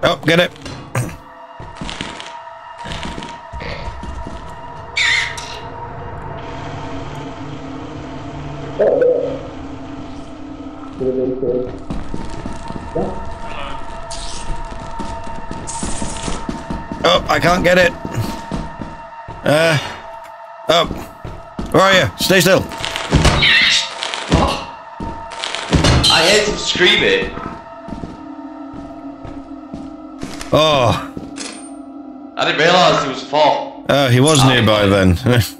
Oh, get it. Oh, I can't get it. Oh, where are you? Stay still. I heard him screaming. Oh. I didn't realise he was full. Oh, he was nearby then.